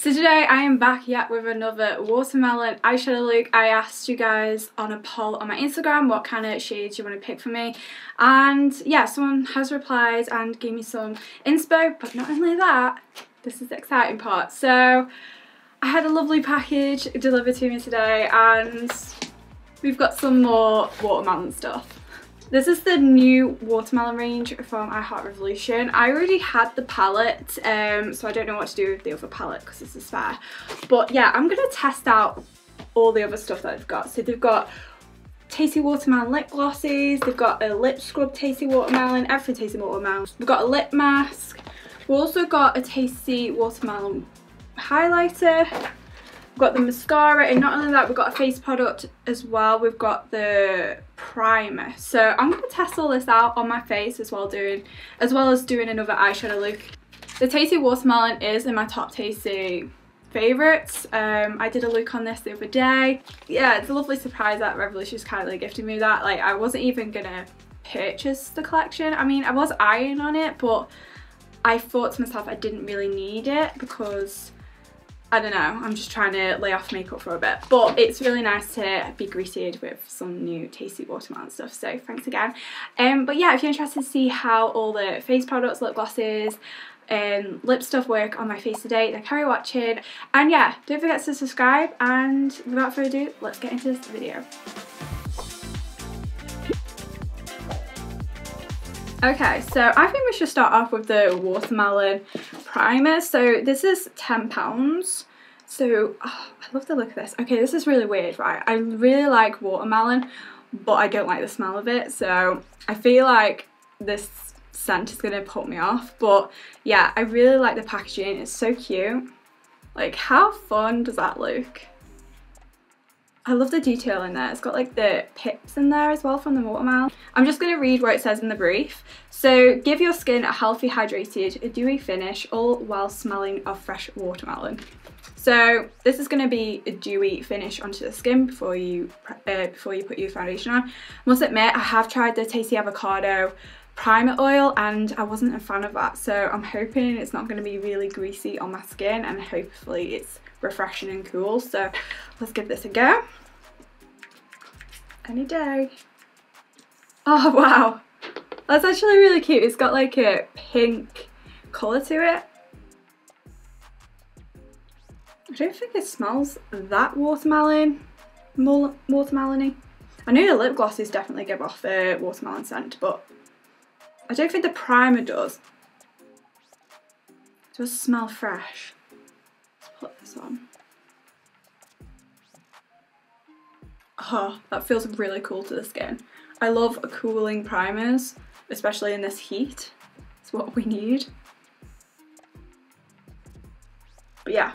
So today I am back yet with another watermelon eyeshadow look. I asked you guys on a poll on my Instagram what kind of shades you want to pick for me, and yeah, someone has replied and gave me some inspo, but not only that, this is the exciting part. So I had a lovely package delivered to me today, and we've got some more watermelon stuff. This is the new watermelon range from I Heart Revolution. I already had the palette, so I don't know what to do with the other palette because this is fair. But yeah, I'm going to test out all the other stuff that they've got. So they've got Tasty Watermelon lip glosses, they've got a lip scrub Tasty Watermelon, everything Tasty Watermelon. We've got a lip mask, we've also got a Tasty Watermelon highlighter, we've got the mascara, and not only that, we've got a face product as well. We've got the primer. So I'm going to test all this out on my face as well as doing another eyeshadow look. The Tasty Watermelon is in my top Tasty favourites. I did a look on this the other day. Yeah, it's a lovely surprise that Revolution's kindly gifted me that. Like, I wasn't even going to purchase the collection. I mean, I was eyeing on it, but I thought to myself I didn't really need it because, I don't know, I'm just trying to lay off makeup for a bit. But it's really nice to be greeted with some new Tasty Watermelon stuff, so thanks again. But yeah, if you're interested to see how all the face products, lip glosses and lip stuff work on my face today, then carry watching. And yeah, don't forget to subscribe, and without further ado, let's get into this video. Okay, so I think we should start off with the watermelon primer. So this is £10. So I love the look of this. Okay, this is really weird, right? I really like watermelon, but I don't like the smell of it. So I feel like this scent is going to put me off. But yeah, I really like the packaging. It's so cute. Like, how fun does that look? I love the detail in there. It's got like the pips in there as well from the watermelon. I'm just going to read what it says in the brief. So, give your skin a healthy, hydrated, a dewy finish, all while smelling of fresh watermelon. So this is going to be a dewy finish onto the skin before you put your foundation on. I must admit, I have tried the Tasty Avocado primer oil and I wasn't a fan of that. So I'm hoping it's not going to be really greasy on my skin, and hopefully it's refreshing and cool. So let's give this a go. Any day. Oh wow, that's actually really cute. It's got like a pink colour to it. I don't think it smells that watermelon-y. I know the lip glosses definitely give off a watermelon scent, but I don't think the primer does. It does smell fresh. Put this on. Oh, that feels really cool to the skin. I love cooling primers, especially in this heat. It's what we need. But yeah,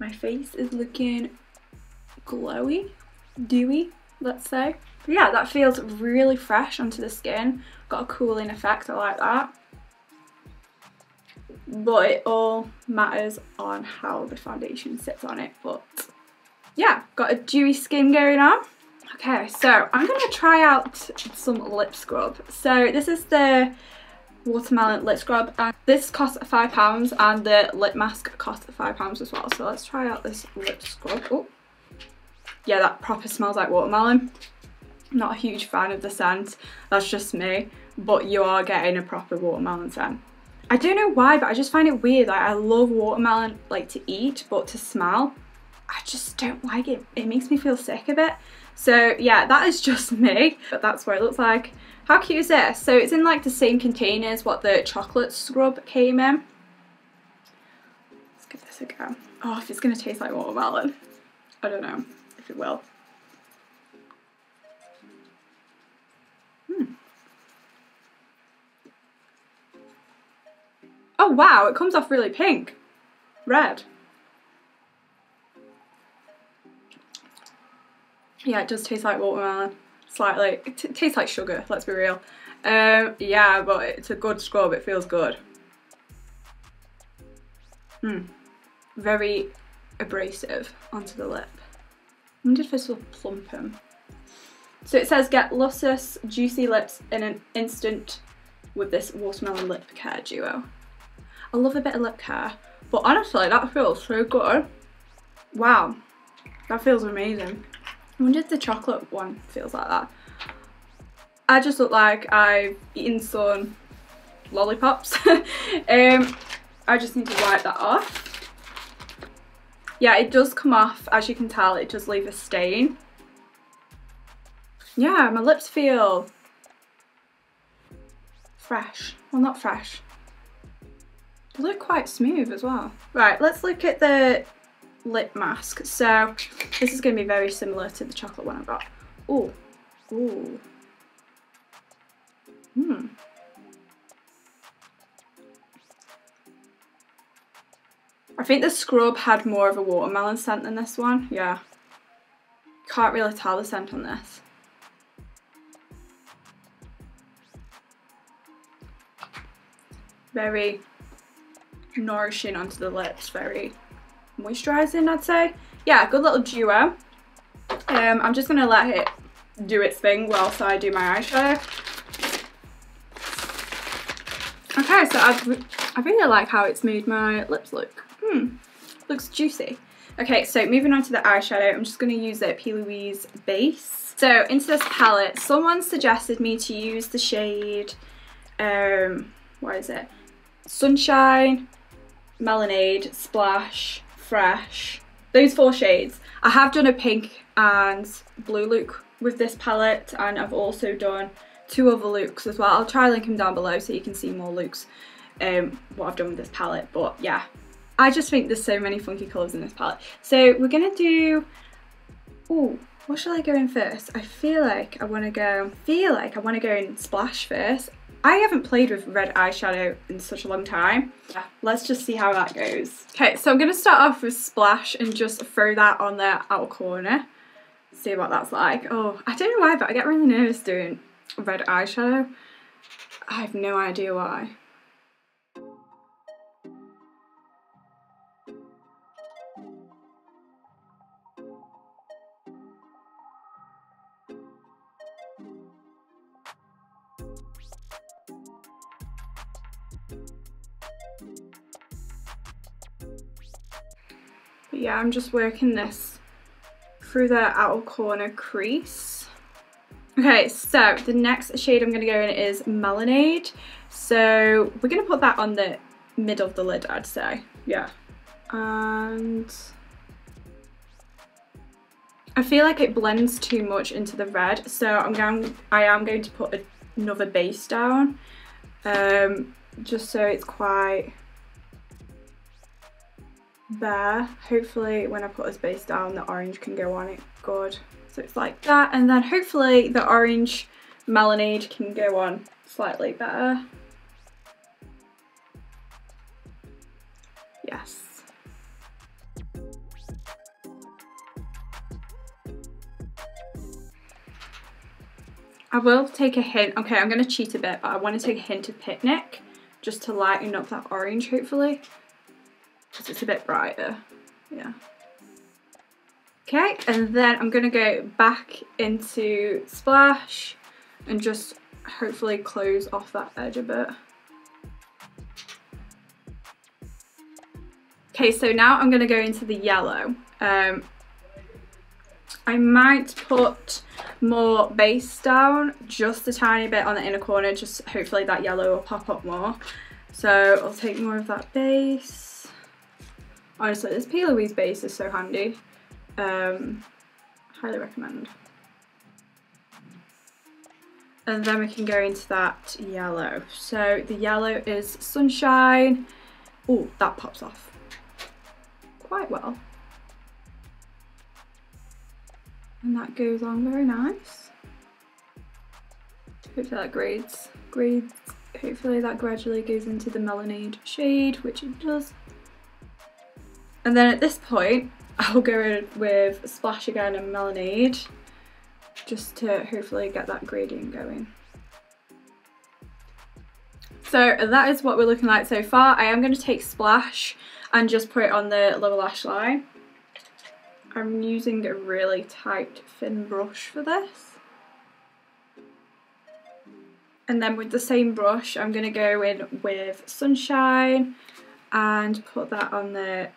my face is looking glowy, dewy, let's say. But yeah, that feels really fresh onto the skin. Got a cooling effect, I like that. But it all matters on how the foundation sits on it. But yeah, got a dewy skin going on. Okay, so I'm going to try out some lip scrub. So this is the watermelon lip scrub, and this costs £5, and the lip mask costs £5 as well. So let's try out this lip scrub. Oh, yeah, that proper smells like watermelon. I'm not a huge fan of the scent, that's just me, but you are getting a proper watermelon scent. I don't know why, but I just find it weird. Like, I love watermelon, like, to eat, but to smell, I just don't like it. It makes me feel sick a bit. So yeah, that is just me, but that's what it looks like. How cute is this? So it's in like the same container as what the chocolate scrub came in. Let's give this a go. Oh, if it's gonna taste like watermelon. I don't know if it will. Oh wow, it comes off really pink. Red. Yeah, it does taste like watermelon. Slightly. It tastes like sugar, let's be real. Yeah, but it's a good scrub, it feels good. Very abrasive onto the lip. I wonder if this will plump him. So it says, get lustrous, juicy lips in an instant with this watermelon lip care duo. I love a bit of lip care, But honestly, that feels so good. Wow, that feels amazing. I wonder if the chocolate one feels like that. I just look like I've eaten some lollipops. I just need to wipe that off. Yeah, it does come off, as you can tell, it does leave a stain. Yeah, my lips feel fresh. Well, not fresh. They look quite smooth as well. Right, let's look at the lip mask. So this is going to be very similar to the chocolate one I've got. Ooh, ooh. Hmm. I think the scrub had more of a watermelon scent than this one, yeah. Can't really tell the scent on this. Very nourishing onto the lips, very moisturising, I'd say. Yeah, good little duo. I'm just going to let it do its thing whilst I do my eyeshadow. Okay, so I really like how it's made my lips look. Looks juicy. Okay, so moving on to the eyeshadow, I'm just going to use the P. Louise base. So into this palette, someone suggested me to use the shade, what is it? Sunshine, Melonade, Splash, Fresh. Those four shades. I have done a pink and blue look with this palette, and I've also done two other looks as well. I'll try and link them down below so you can see more looks, what I've done with this palette. But yeah, I just think there's so many funky colours in this palette. So we're gonna do, ooh, what shall I go in first? I feel like I want to go, in Splash first. I haven't played with red eyeshadow in such a long time. Yeah, let's just see how that goes. Okay, so I'm gonna start off with Splash and just throw that on the outer corner. See what that's like. Oh, I don't know why, but I get really nervous doing red eyeshadow. I have no idea why. But yeah, I'm just working this through the outer corner crease. Okay, so the next shade I'm going to go in is Melonade. So we're going to put that on the middle of the lid, I'd say. Yeah. And I feel like it blends too much into the red, so I am going to put another base down, just so it's quite bare. Hopefully when I put this base down, the orange can go on it good. So it's like that, and then hopefully the orange Melonade can go on slightly better. Yes. I will take a hint. Okay, I'm gonna cheat a bit, but I want to take a hint of Picnic just to lighten up that orange, hopefully, because it's a bit brighter. Yeah. Okay, and then I'm going to go back into Splash and just hopefully close off that edge a bit. Okay, so now I'm going to go into the yellow. I might put more base down, just a tiny bit on the inner corner, just hopefully that yellow will pop up more. So I'll take more of that base. Honestly, this P. Louise base is so handy. Highly recommend. And then we can go into that yellow. So the yellow is Sunshine. Oh, that pops off quite well, and that goes on very nice. Hopefully that grades. Hopefully that gradually goes into the Melonade shade, which it does. And then at this point, I'll go in with Splash again and Melonade, just to hopefully get that gradient going. So that is what we're looking like so far. I am going to take Splash and just put it on the lower lash line. I'm using a really tight, thin brush for this. And then with the same brush, I'm going to go in with Sunshine and put that on the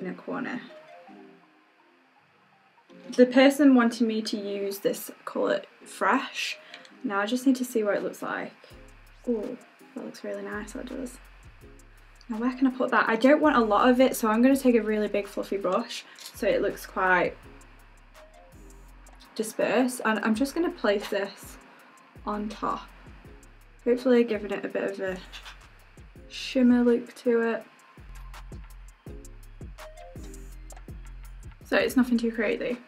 inner corner. The person wanted me to use this colour Fresh. Now I just need to see what it looks like. Oh, that looks really nice, that does. Now where can I put that? I don't want a lot of it, so I'm going to take a really big fluffy brush so it looks quite dispersed, and I'm just going to place this on top, hopefully giving it a bit of a shimmer look to it. So it's nothing too crazy.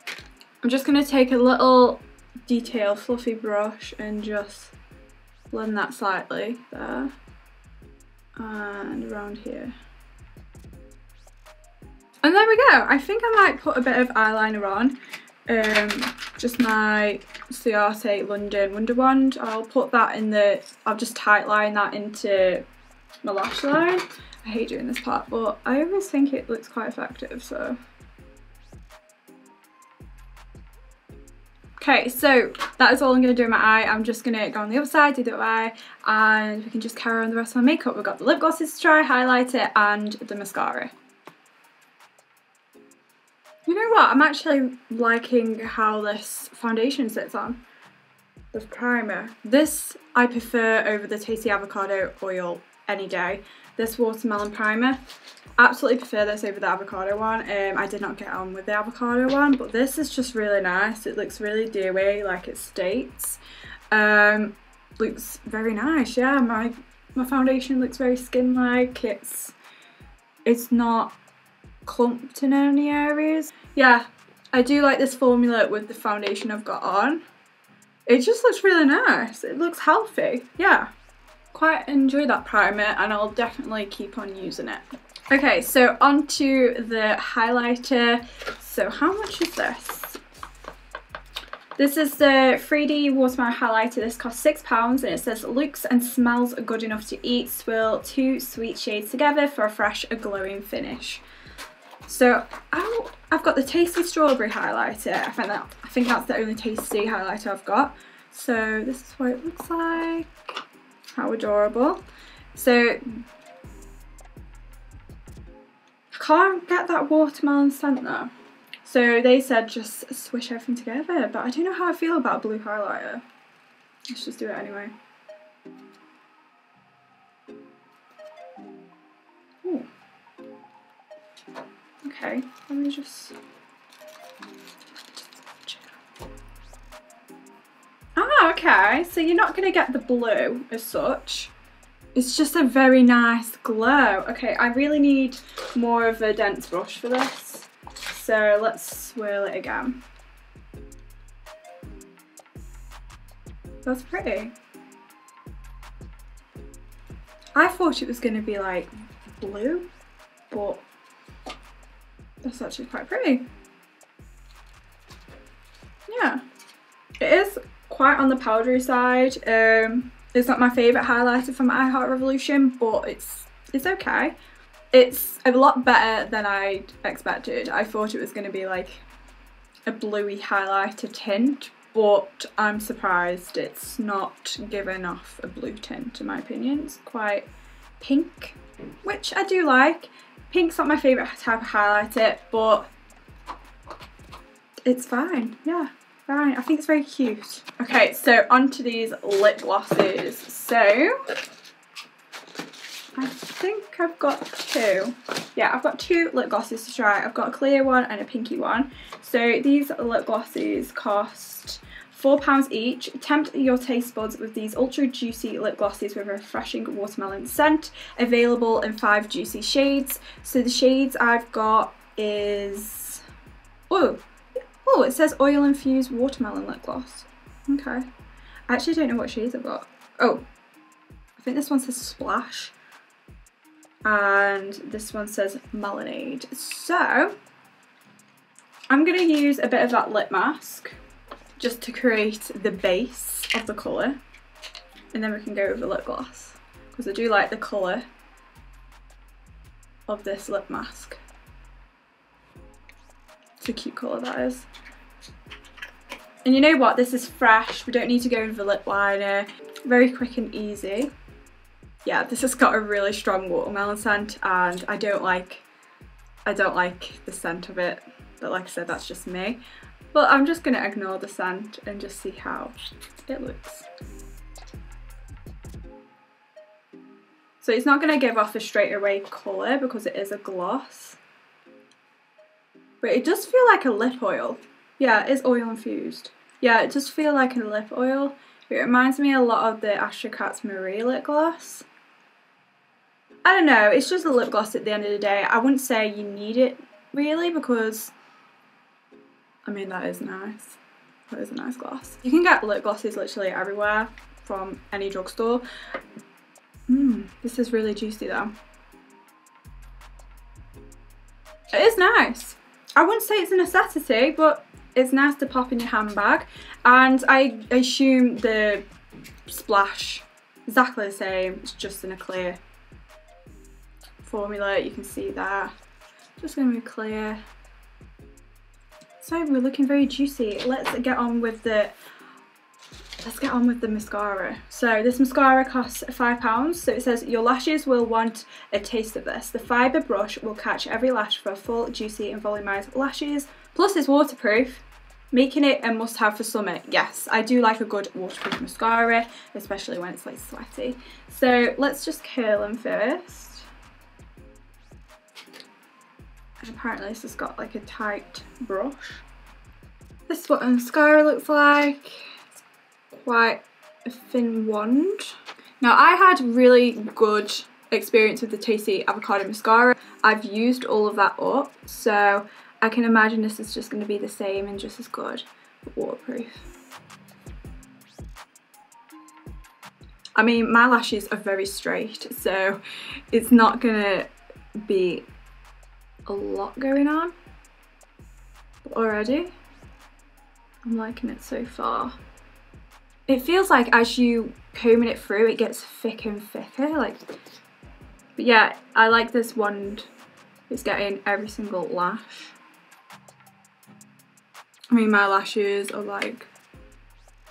I'm just going to take a little detail fluffy brush and just blend that slightly there and around here. And there we go. I think I might put a bit of eyeliner on, just my Ciate London Wonder Wand. I'll put that in the, I'll just tight line that into my lash line. I hate doing this part, but I always think it looks quite effective, so. Okay, so that is all I'm going to do in my eye. I'm just going to go on the other side, do the eye, and we can just carry on the rest of my makeup. We've got the lip glosses to try, highlighter, and the mascara. You know what? I'm actually liking how this foundation sits on. The primer. This I prefer over the Tasty Avocado Oil any day. This watermelon primer. Absolutely prefer this over the avocado one. I did not get on with the avocado one, but this is just really nice. It looks really dewy, like it states. Looks very nice. Yeah, my foundation looks very skin-like. It's not clumped in any areas. Yeah, I do like this formula with the foundation I've got on. It just looks really nice. It looks healthy. Yeah, quite enjoy that primer, and I'll definitely keep on using it. Okay, so on to the highlighter. So how much is this? This is the 3D Watermelon Highlighter. This costs £6 and it says, looks and smells good enough to eat. Swirl 2 sweet shades together for a fresh, glowing finish. So I've got the Tasty Strawberry Highlighter. I think that's the only Tasty highlighter I've got. So this is what it looks like. How adorable. So, I can't get that watermelon scent though. So they said just swish everything together, but I don't know how I feel about a blue highlighter. Let's just do it anyway. Ooh. Okay, let me just... Okay, so you're not going to get the blue as such. It's just a very nice glow. Okay, I really need more of a dense brush for this. So let's swirl it again. That's pretty. I thought it was going to be like blue, but that's actually quite pretty. Yeah, it is quite on the powdery side. It's not my favourite highlighter from I Heart Revolution, but it's okay. It's a lot better than I expected. I thought it was going to be like a bluey highlighter tint, but I'm surprised it's not giving off a blue tint in my opinion. It's quite pink, which I do like. Pink's not my favourite type of highlighter, but it's fine, yeah. Right, I think it's very cute. Okay, so onto these lip glosses. So, I think I've got two. Yeah, I've got two lip glosses to try. I've got a clear one and a pinky one. So these lip glosses cost £4 each. Tempt your taste buds with these ultra juicy lip glosses with a refreshing watermelon scent. Available in 5 juicy shades. So the shades I've got is... Oh, it says oil infused watermelon lip gloss. Okay. I actually don't know what shades I've got. Oh, I think this one says Splash. And this one says Melonade. So, I'm going to use a bit of that lip mask just to create the base of the colour. And then we can go with the lip gloss. Because I do like the colour of this lip mask. A cute colour that is. And you know what, this is fresh, we don't need to go with the lip liner. Very quick and easy. yeah, this has got a really strong watermelon scent, and I don't like the scent of it, but like I said, that's just me. But I'm just gonna ignore the scent and just see how it looks. So it's not gonna give off a straight away colour because it is a gloss, but it does feel like a lip oil. Yeah, it is oil infused. Yeah, it does feel like a lip oil. It reminds me a lot of the Astrocat's Marie lip gloss. I don't know, it's just a lip gloss at the end of the day. I wouldn't say you need it really because, I mean, that is nice. That is a nice gloss. You can get lip glosses literally everywhere from any drugstore. This is really juicy though. It is nice. I wouldn't say it's a necessity, but it's nice to pop in your handbag, and I assume the splash exactly the same, it's just in a clear formula, you can see that. Just gonna be clear. So we're looking very juicy. Let's get on with the mascara. So this mascara costs £5, so it says your lashes will want a taste of this. The fibre brush will catch every lash for full, juicy and volumized lashes. Plus it's waterproof, making it a must-have for summer. Yes, I do like a good waterproof mascara, especially when it's like sweaty. So let's just curl them first. And apparently this has got like a tight brush. This is what a mascara looks like. Quite a thin wand. Now I had really good experience with the Tasty Avocado Mascara. I've used all of that up, so I can imagine this is just going to be the same and just as good, but waterproof. I mean, my lashes are very straight, so it's not going to be a lot going on. But already, I'm liking it so far. It feels like as you comb it through, it gets thicker and thicker. Like, but yeah, I like this wand. It's getting every single lash. I mean, my lashes are like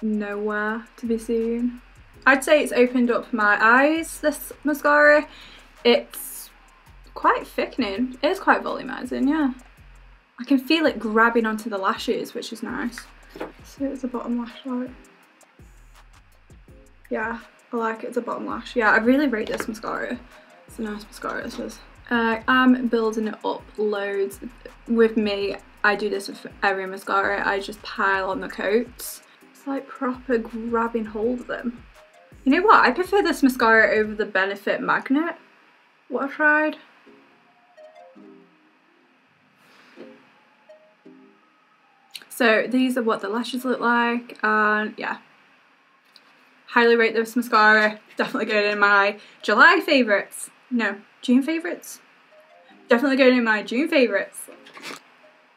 nowhere to be seen. I'd say it's opened up my eyes, this mascara. It's quite thickening. It is quite volumizing, yeah. I can feel it grabbing onto the lashes, which is nice. So it's a bottom lash light. Yeah, I like it as a bottom lash. Yeah, I really rate this mascara. It's a nice mascara, this is. I'm building it up loads. With me, I do this with every mascara. I just pile on the coats. It's like proper grabbing hold of them. You know what? I prefer this mascara over the Benefit Magnet. What I tried. So these are what the lashes look like, and yeah. Highly rate this mascara. Definitely going in my July favourites. No, June favourites. Definitely going in my June favourites.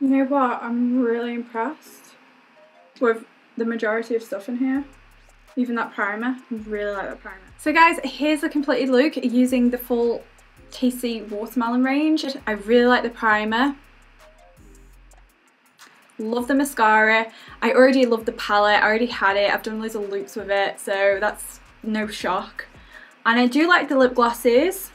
You know what? I'm really impressed with the majority of stuff in here. Even that primer. I really like that primer. So guys, here's the completed look using the full Tasty Watermelon range. I really like the primer. Love the mascara. I already love the palette. I already had it. I've done loads of loops with it, so that's no shock. And I do like the lip glosses.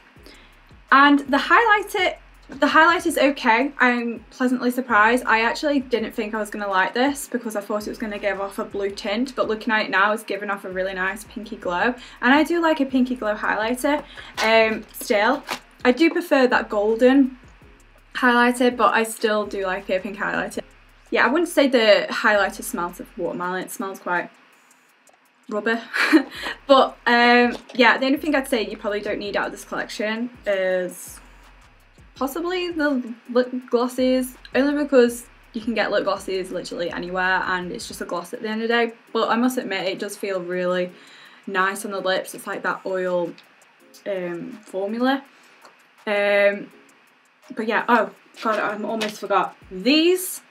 And the highlight is okay. I'm pleasantly surprised. I actually didn't think I was going to like this because I thought it was going to give off a blue tint, but looking at it now, it's giving off a really nice pinky glow. And I do like a pinky glow highlighter still. I do prefer that golden highlighter, but I still do like a pink highlighter. Yeah, I wouldn't say the highlighter smells of watermelon, it smells quite rubber. But yeah, the only thing I'd say you probably don't need out of this collection is possibly the lip glosses, only because you can get lip glosses literally anywhere and it's just a gloss at the end of the day. But I must admit, it does feel really nice on the lips. It's like that oil formula. But yeah, oh god, I almost forgot. These.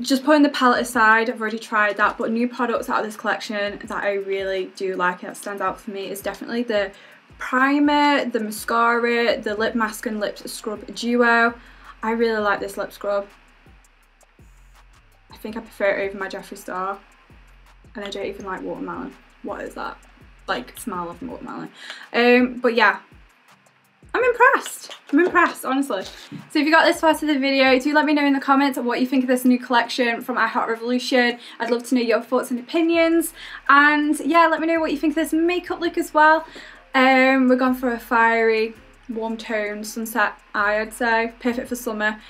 Just putting the palette aside, I've already tried that, but new products out of this collection that I really do like and that stands out for me is definitely the primer, the mascara, the lip mask and lip scrub duo. I really like this lip scrub. I think I prefer it over my Jeffree Star, and I don't even like watermelon. What is that? like smell of watermelon. But yeah, I'm impressed. I'm impressed, honestly. So if you got this far to the video, do let me know in the comments what you think of this new collection from I Heart Revolution. I'd love to know your thoughts and opinions. And yeah, let me know what you think of this makeup look as well. We're going for a fiery, warm toned sunset eye, I'd say. Perfect for summer.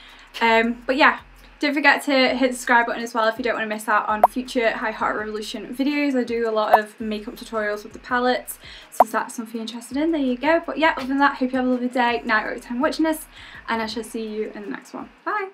But yeah, don't forget to hit the subscribe button as well if you don't want to miss out on future I Heart Revolution videos. I do a lot of makeup tutorials with the palettes. So if that's something you're interested in, there you go. But yeah, other than that, hope you have a lovely day, night, or time watching this. And I shall see you in the next one. Bye!